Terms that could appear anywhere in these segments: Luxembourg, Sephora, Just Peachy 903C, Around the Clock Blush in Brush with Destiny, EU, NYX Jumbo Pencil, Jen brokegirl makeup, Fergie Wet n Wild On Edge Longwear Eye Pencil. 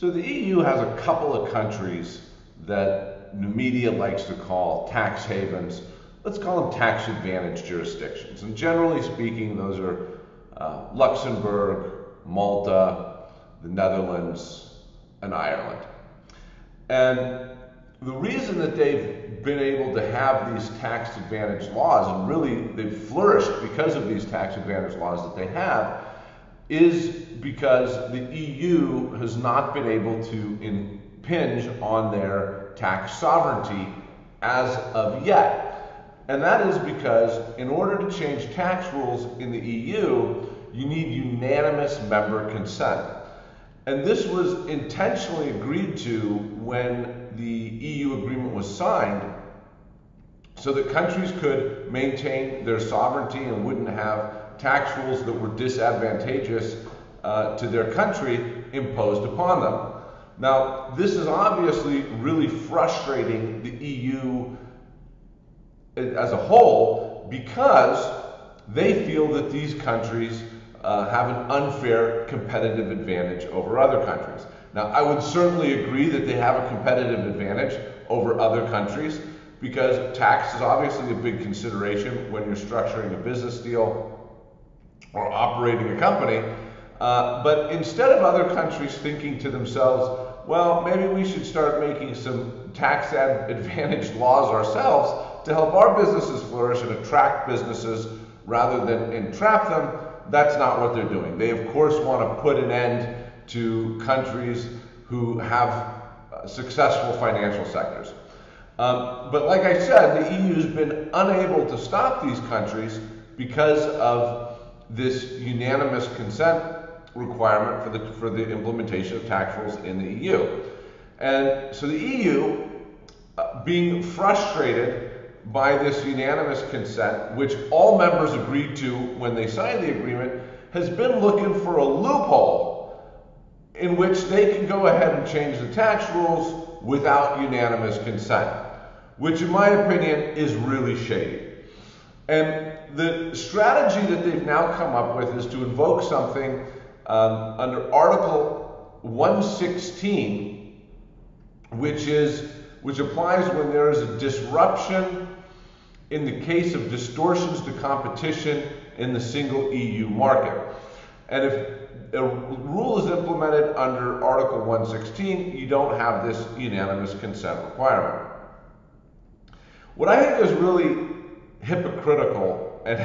So the EU has a couple of countries that the media likes to call tax havens. Let's call them tax advantage jurisdictions. And generally speaking, those are Luxembourg, Malta, the Netherlands, and Ireland. And the reason that they've been able to have these tax advantage laws, and really they've flourished because of these tax advantage laws that they have, is because the EU has not been able to impinge on their tax sovereignty as of yet. And that is because in order to change tax rules in the EU, you need unanimous member consent. And this was intentionally agreed to when the EU agreement was signed, so that countries could maintain their sovereignty and wouldn't have tax rules that were disadvantageous to their country imposed upon them. Now, this is obviously really frustrating the EU as a whole, because they feel that these countries have an unfair competitive advantage over other countries. Now, I would certainly agree that they have a competitive advantage over other countries, because tax is obviously a big consideration when you're structuring a business deal or operating a company. But instead of other countries thinking to themselves, well, maybe we should start making some tax advantage laws ourselves to help our businesses flourish and attract businesses rather than entrap them, that's not what they're doing. They, of course, want to put an end to countries who have successful financial sectors. But like I said, the EU has been unable to stop these countries because of this unanimous consent requirement for the implementation of tax rules in the EU. And so the EU, being frustrated by this unanimous consent, which all members agreed to when they signed the agreement, has been looking for a loophole in which they can go ahead and change the tax rules without unanimous consent, which in my opinion is really shady. And the strategy that they've now come up with is to invoke something under Article 116, which applies when there is a disruption in the case of distortions to competition in the single EU market. And if a rule is implemented under Article 116, you don't have this unanimous consent requirement. What I think is really hypocritical and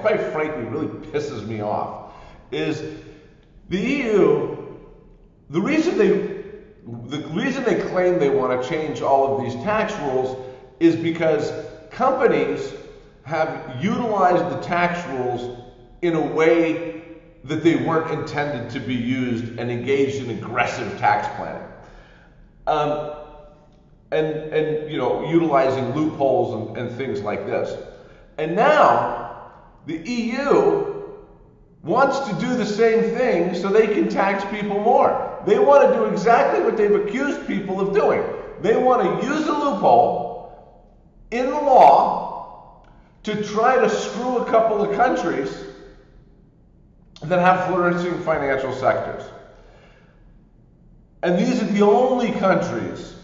quite frankly really pisses me off is the EU, the reason they claim they want to change all of these tax rules is because companies have utilized the tax rules in a way that they weren't intended to be used and engaged in aggressive tax planning. And you know, utilizing loopholes and things like this. And now the EU wants to do the same thing so they can tax people more. They want to do exactly what they've accused people of doing. They want to use a loophole in the law to try to screw a couple of countries that have flourishing financial sectors. And these are the only countries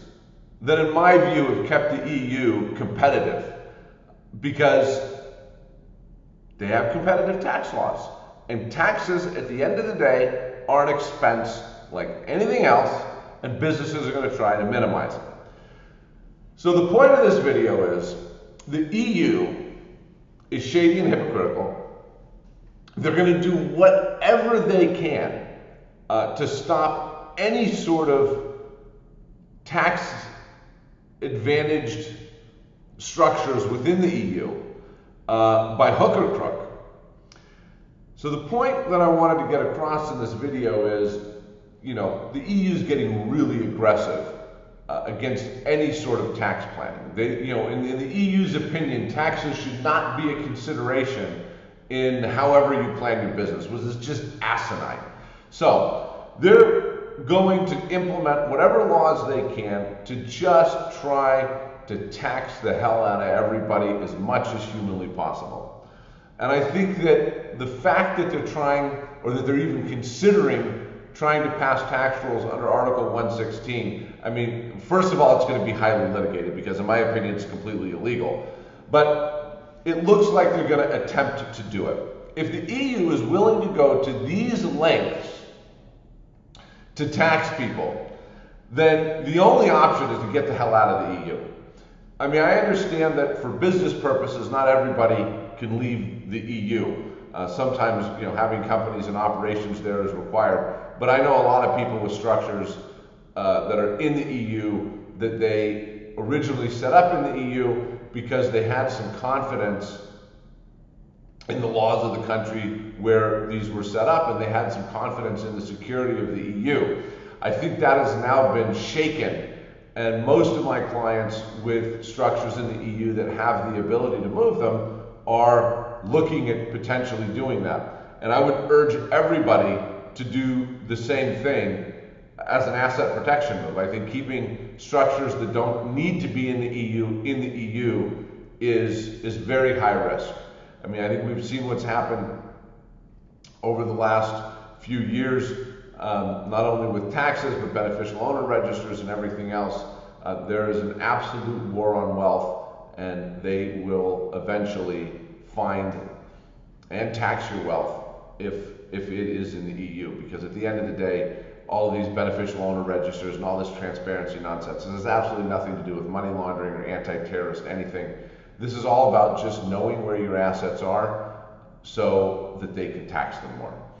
that, in my view, have kept the EU competitive, because they have competitive tax laws. And taxes, at the end of the day, are an expense like anything else, and businesses are going to try to minimize it. So the point of this video is the EU is shady and hypocritical. They're going to do whatever they can to stop any sort of tax advantaged structures within the EU by hook or crook. So the point that I wanted to get across in this video is, you know, the EU is getting really aggressive against any sort of tax planning. They, you know, in the EU's opinion, taxes should not be a consideration in however you plan your business, which is just asinine. So they're going to implement whatever laws they can to just try to tax the hell out of everybody as much as humanly possible. And I think that the fact that they're trying, or that they're even considering trying to pass tax rules under Article 116, I mean, first of all, it's going to be highly litigated because, in my opinion, it's completely illegal. But it looks like they're going to attempt to do it. If the EU is willing to go to these lengths to tax people, then the only option is to get the hell out of the EU. I mean, I understand that for business purposes, not everybody can leave the EU. Sometimes, you know, having companies and operations there is required. But I know a lot of people with structures that are in the EU that they originally set up in the EU because they had some confidence in the laws of the country where these were set up, and they had some confidence in the security of the EU. I think that has now been shaken. And most of my clients with structures in the EU that have the ability to move them are looking at potentially doing that. And I would urge everybody to do the same thing as an asset protection move. I think keeping structures that don't need to be in the EU is very high risk. I mean, I think we've seen what's happened over the last few years. Not only with taxes, but beneficial owner registers and everything else. There is an absolute war on wealth, and they will eventually find and tax your wealth if it is in the EU. Because at the end of the day, all of these beneficial owner registers and all this transparency nonsense, this has absolutely nothing to do with money laundering or anti-terrorist anything. This is all about just knowing where your assets are so that they can tax them more.